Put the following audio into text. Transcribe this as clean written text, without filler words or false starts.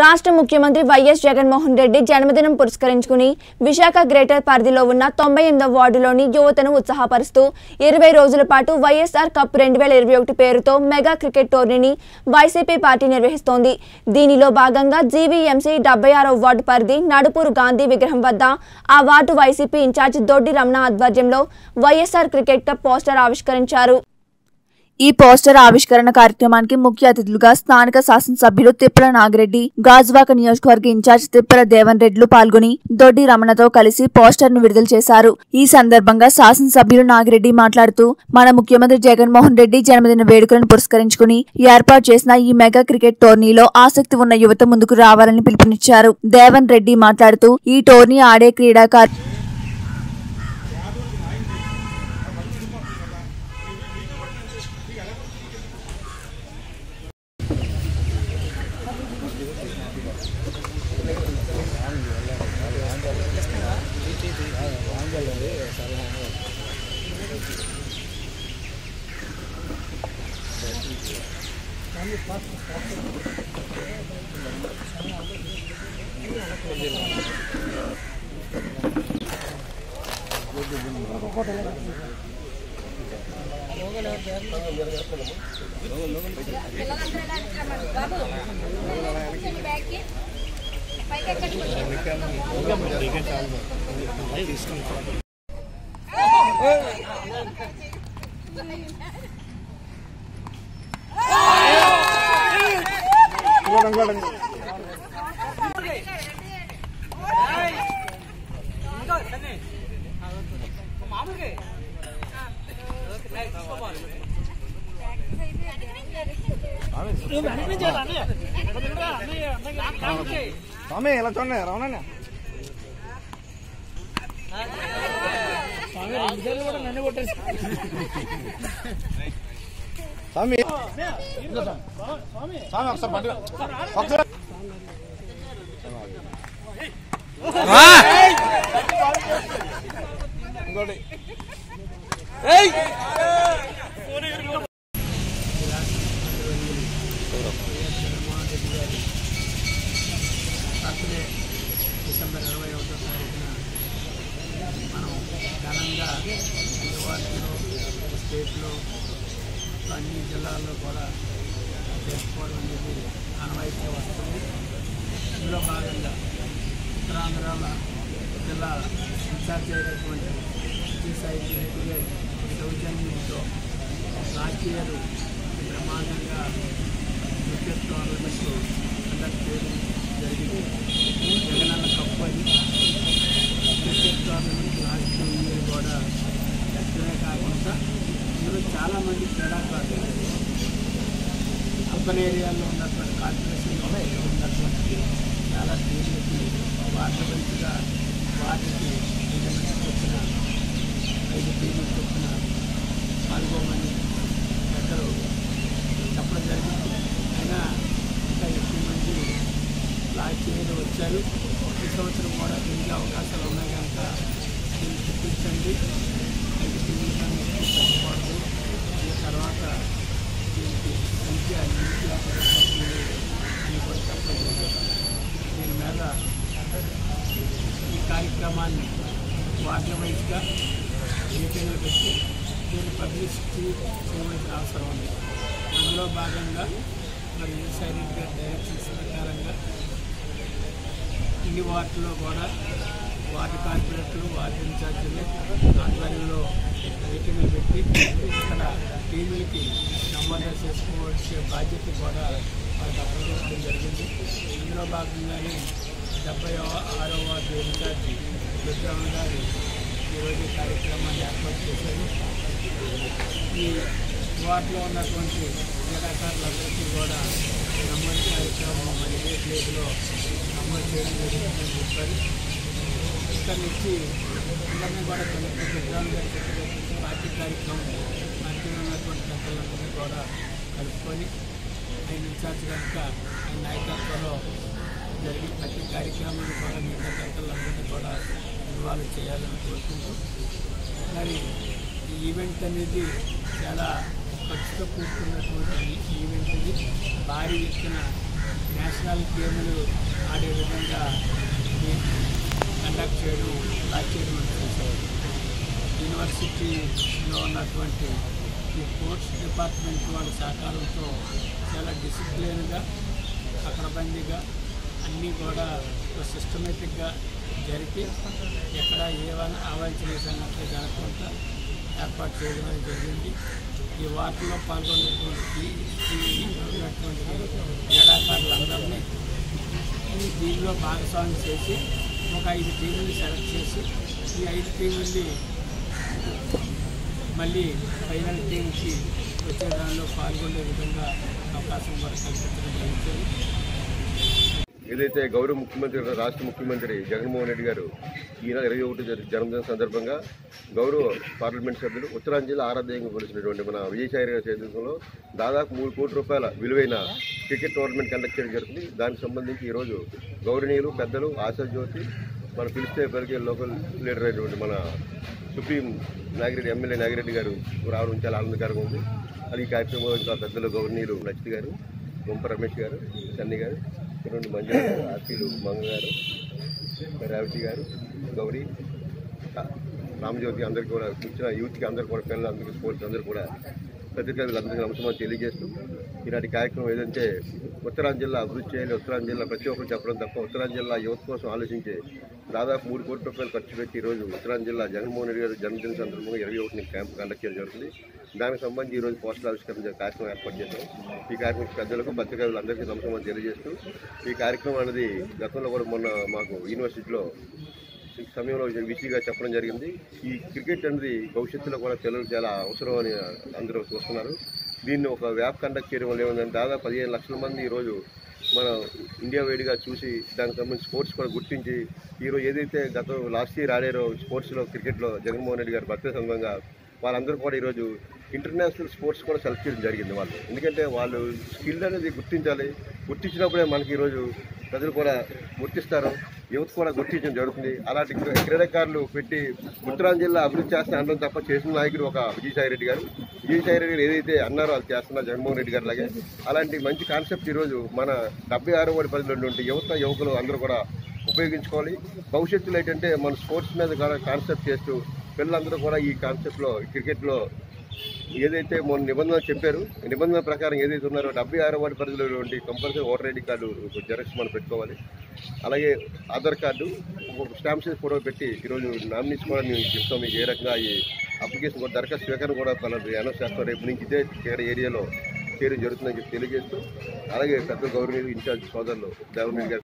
రాష్ట్ర ముఖ్యమంత్రి వైఎస్ జగన్ మోహన్ రెడ్డి జన్మదినం పురస్కరించుకొని విశాఖ గ్రేటర్ పరిధిలో ఉన్న 98వ వార్డులోని యువతను ఉత్సాహపరుస్తూ 20 రోజుల పాటు వైఎస్ఆర్ కప్ 2021 పేరుతో మెగా క్రికెట్ టోర్నీని వైసీపీ పార్టీ నిర్వహిస్తోంది। దీనిలో భాగంగా జీవీఎంసీ 76వ వార్డు పరిధి నడుపూరు గాంధీ విగ్రహం వద్ద ఆ ward YCP incharge Doddi Ramana ఆధ్వర్యంలో వైఎస్ఆర్ క్రికెట్ కప్ పోస్టర్ ఆవిష్కరించారు। ఈ పోస్టర్ ఆవిష్కరణ కార్యక్రమానికి ముఖ్య అతిథులుగా స్థానిక శాసన సభ్యులు తిప్పల నాగరెడ్డి, గాజువాక నియోజకవర్గ ఇన్ఛార్జ్ తిప్పల దేవన్ రెడ్డిలు పాల్గొని దొడ్డి రమణతో కలిసి పోస్టర్ ను విడుదల చేశారు। ఈ సందర్భంగా శాసన సభ్యులు నాగరెడ్డి మాట్లాడుతూ, మన ముఖ్యమంత్రి జగన్మోహన్ రెడ్డి జన్మదిన వేడుకలను పురస్కరించుకుని ఏర్పాటు చేసిన ఈ మెగా క్రికెట్ టోర్నీలో ఆసక్తి ఉన్న యువత ముందుకు రావాలని పిలుపునిచ్చారు। దేవన్ రెడ్డి మాట్లాడుతూ, ఈ టోర్నీ ఆడే క్రీడాకారు నేషనల్ గేమ్లు ఆడే విధంగా కండక్ట్ చేయడం అచీవ్మెంట్ చేశారు. యూనివర్సిటీలో ఉన్నటువంటి ఈ స్పోర్ట్స్ డిపార్ట్మెంట్ వాళ్ళ సహకారంతో చాలా డిసిప్లిన్గా అక్రబందిగా అన్నీ కూడా సిస్టమేటిక్గా జరిపి ఎక్కడ ఏమైనా అవాంఛనీయ సంఘటనలు జరగకుండా ఏర్పాటు చేయడం అనేది జరిగింది. ఈ వార్తలో పాల్గొన్నటువంటి క్రీడాకారులందరినీ ఈ టీంలో భాగస్వామ్యం చేసి ఒక 5 టీముల్ని సెలెక్ట్ చేసి ఈ 5 టీముల్ని మళ్ళీ ఫైనల్ టీంకి వచ్చే దానిలో పాల్గొనే విధంగా అవకాశం వరకు కల్పించడం జరుగుతుంది. ఏదైతే గౌరవ ముఖ్యమంత్రి రాష్ట్ర ముఖ్యమంత్రి జగన్మోహన్ రెడ్డి గారు ఈనాడు 21 జన్మదిన సందర్భంగా గౌరవ పార్లమెంట్ సభ్యులు ఉత్తరాంధ్ర జిల్లా ఆరాధ్యంగా కొలిసినటువంటి మన విజయసాయి గారి చేతుల్లో దాదాపు 3 కోట్ల రూపాయల విలువైన క్రికెట్ టోర్నమెంట్ కండక్ట్ చేయడం జరుగుతుంది. దానికి సంబంధించి ఈరోజు గౌరవనీయులు పెద్దలు ఆశాజ్యోతి మనం పిలిస్తే పెరిగే లోకల్ లీడర్ అయినటువంటి మన సుప్రీం నాగిరెడ్డి ఎమ్మెల్యే నాగిరెడ్డి గారు రావడం చాలా ఆనందకరంగా ఉంది. అది ఈ కార్యక్రమంలో ఇంకా పెద్దలు గౌరవనీయులు లక్షిత్ గారు, గుంప రమేష్ గారు, సన్ని గారు, రెండు మంజు గారు, ఆర్సీలు మంగ గారు, రేవతి గారు, గౌరీ, రామజ్యోతి అందరికీ కూడా ఇచ్చిన యూత్కి అందరూ కూడా పిల్లలందరికీ స్పోర్ట్స్ అందరూ కూడా పత్రికలందరికీ నమస్కారం తెలియజేస్తూ ఈనాటి కార్యక్రమం ఏదంటే ఉత్తరాంధ్ర జిల్లా అభివృద్ధి చేయాలి, ఉత్తరాంధ్ర జిల్లా ప్రతి ఒక్కరు చెప్పడం తప్ప ఉత్తరాంధ్ర జిల్లా యువత కోసం ఆలోచించే దాదాపు 3 కోట్ల రూపాయలు ఖర్చు పెట్టి ఈరోజు ఉత్తరాంధ్ర జిల్లా జగన్మోహన్ రెడ్డి గారి జన్మదిన సందర్భంగా 21ని క్యాంప్ కండక్ట్ చేయడం జరుగుతుంది. దానికి సంబంధించి ఈరోజు పోస్టల్ ఆవిష్కరణ కార్యక్రమం ఏర్పాటు చేశాం. ఈ కార్యక్రమం పెద్దలకు పత్రికలందరికీ నమస్కారం తెలియజేస్తూ ఈ కార్యక్రమం అనేది గతంలో కూడా మొన్న మాకు యూనివర్సిటీలో సమయంలో విషయంగా చెప్పడం జరిగింది. ఈ క్రికెట్ అనేది భవిష్యత్తులో కూడా పిల్లలు చాలా అవసరం అని అందరూ చూస్తున్నారు. దీన్ని ఒక వ్యాప్ కండక్ట్ చేయడం వల్ల ఏముందంటే దాదాపు 15 లక్షల మంది ఈరోజు మన ఇండియా వైడ్గా చూసి దానికి సంబంధించి స్పోర్ట్స్ కూడా గుర్తించి ఈరోజు ఏదైతే గత లాస్ట్ ఇయర్ ఆడారో స్పోర్ట్స్లో క్రికెట్లో జగన్మోహన్ రెడ్డి గారి బర్త్డే సందర్భంగా వాళ్ళందరూ కూడా ఈరోజు ఇంటర్నేషనల్ స్పోర్ట్స్ కూడా సెలెక్ట్ చేయడం జరిగింది. వాళ్ళు ఎందుకంటే వాళ్ళు స్కిల్ అనేది గుర్తించాలి, గుర్తించినప్పుడే మనకి ఈరోజు ప్రజలు కూడా గుర్తిస్తారు, యువత కూడా గుర్తించడం జరుగుతుంది. అలాంటి క్రీడాకారులు పెట్టి ఉత్తరాంధ్ర జిల్లా అభివృద్ధి చేస్తా అనడం తప్ప చేసిన నాయకుడు ఒక విజయసాయిరెడ్డి గారు. విజయసాయిరెడ్డి గారు ఏదైతే అన్నారో అది చేస్తున్నారు జగన్మోహన్ రెడ్డి గారు లాగే. అలాంటి మంచి కాన్సెప్ట్ ఈరోజు మన 76వ వార్డు పరిధిలో ఉండే యువత యువకులు అందరూ కూడా ఉపయోగించుకోవాలి. భవిష్యత్తులో ఏంటంటే మన స్పోర్ట్స్ మీద కూడా కాన్సెప్ట్ చేస్తూ పిల్లలందరూ కూడా ఈ కాన్సెప్ట్లో క్రికెట్లో ఏదైతే మొన్న నిబంధనలు చెప్పారు నిబంధన ప్రకారం ఏదైతే ఉన్నారో 76వ వార్డు పరిధిలో ఉండి compulsory voter ID card xerox మనం పెట్టుకోవాలి. అలాగే Aadhaar card stamp size photo పెట్టి ఈరోజు నామినేషన్ కూడా మేము చెప్తాం. మీకు ఏ రకంగా ఈ అప్లికేషన్ కూడా దరఖాస్తు స్వీకరణ కూడా అనౌన్స్ చేస్తాం. రేపు నుంచి ఇదే ఏరియాలో చేయడం జరుగుతుందని చెప్పి తెలియజేస్తూ అలాగే పెద్ద గవర్నమెంట్ ఇన్ఛార్జ్ సోదరులు గవర్నమెంట్